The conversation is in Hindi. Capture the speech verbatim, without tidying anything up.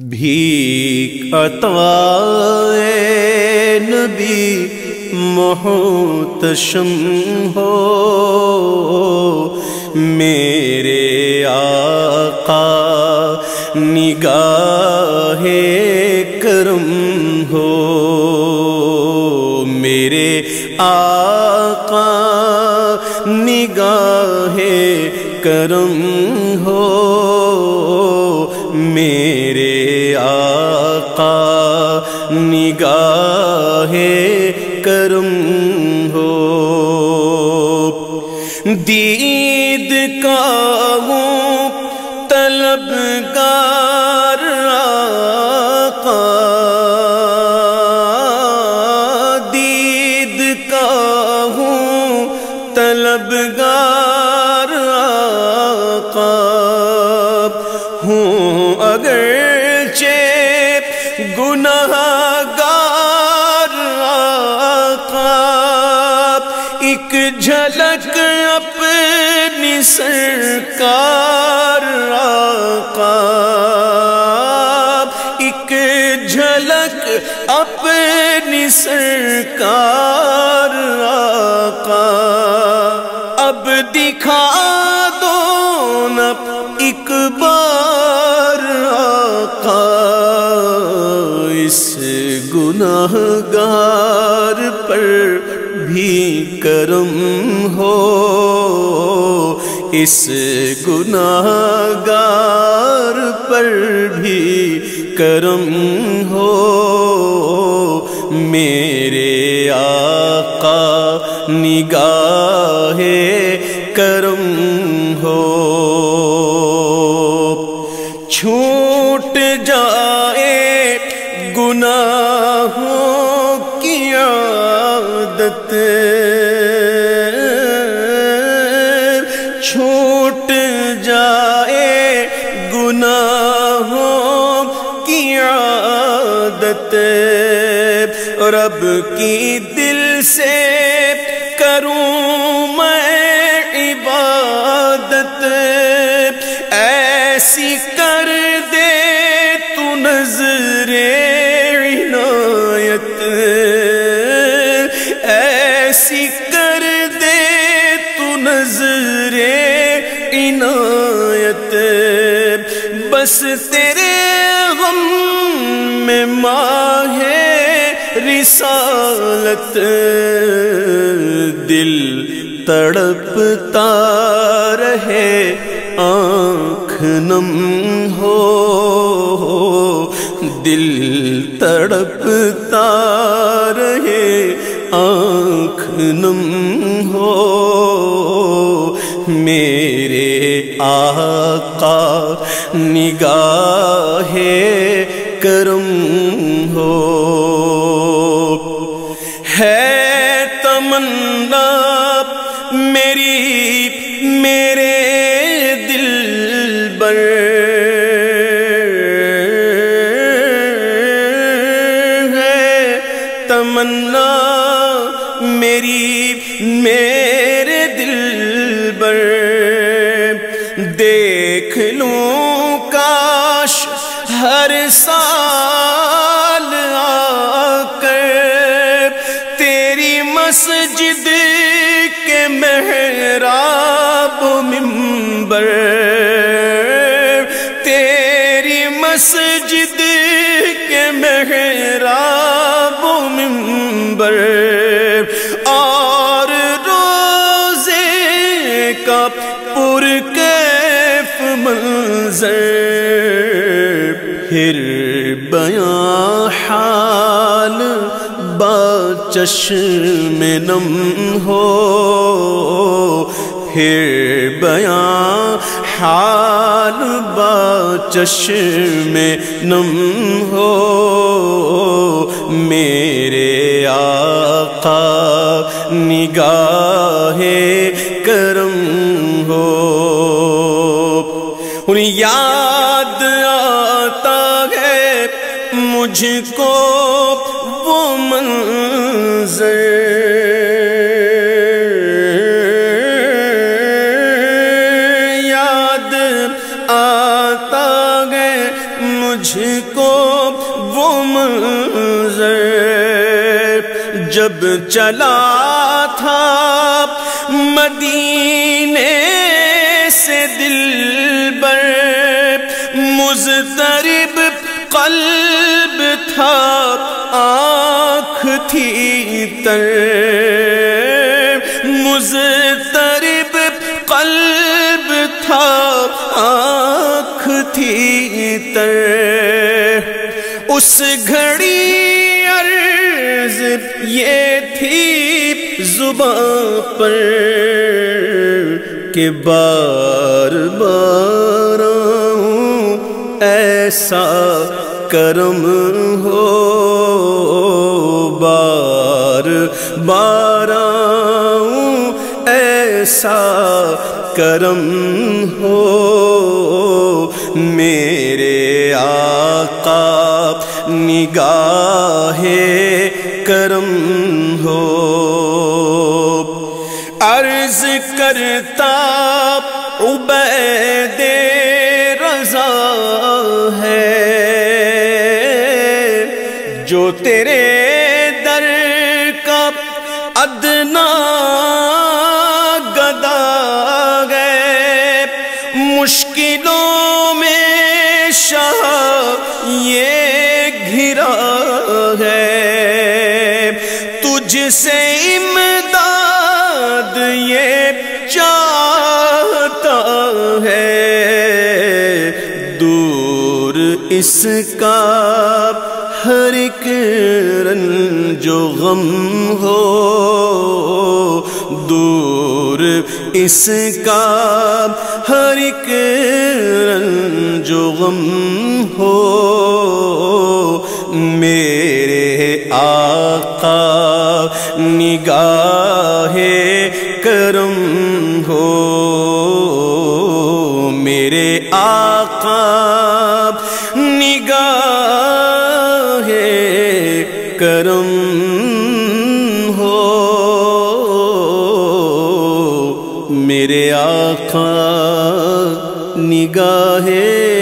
भीख अतवाए नबी मोहतशम हो, मेरे आका निगाहे करम हो। मेरे आका निगाहे करम हो, मेरे आका निगाहे करम हो। दीद का हूँ तलबगार आका, दीद का हूँ तलबगार आका, हूँ अगरचे गुनाहगार आका। एक झलक अपनी सरकार आका, एक झलक अपनी सरकार आका, अब दिखा दो न एक बार आका, इस गुनाहगार पर भी करम हो, इस गुनाहगार पर भी करम हो। मेरे आका निगाहे करम हो। छूट जाए गुनाहों की आदत, छूट जाए गुनाहों की आदत, रब की दिल से करूं मैं इबादत। ऐसी कर दे तू नजरे इनायत, ऐसी कर दे तू नजरे इनायत, बस तेरे गम में माहे रिसालत। दिल तड़पता रहे आँख नम हो, दिल तड़पता रहे आँख नम हो। मेरे आका निगाहे करम हो। है तमन्ना मेरी मेरे दिल पर, है तमन्ना मेरी मेरे दिल पर, देख लूं काश हर साल आकर तेरी मस्जिद के मेहराब मिंबर, तेरी मस्जिद के मेहराब मिंबर, और रोजे का पुरकैफ मंजर, फिर बयां हाल बाचश्म नम हो, फिर बयां हाल बाचश्म नम हो। मेरे आका निगाहे करम हो। उन्हें याद आता है मुझको वो मंजर, याद आता है मुझको वो मंजर जब चला था मदीने से दिल बर, मुज़तरिब कल्ब था आँख थी तर, मुज़तरिब कल्ब था आँख थी तर। उस घड़ी अर्ज़ ये थी ज़ुबां पर के बार बार ऐसा करम हो, बार बार ऐसा करम हो। मेरे आका निगाहे करम हो। अर्ज करता उबैदे रजा है जो तेरे दर का अदना गदा गए, मुश्किलों में शाह ये घिरा है, तुझसे इमदाद ये चाहता है, दूर इसका हर एक रंजो गम हो, दूर इसका हर एक रंजो गम हो। मेरे आका निगाहे करम हो। मेरे आका निगाहे करम हो। मेरे आका निगाहे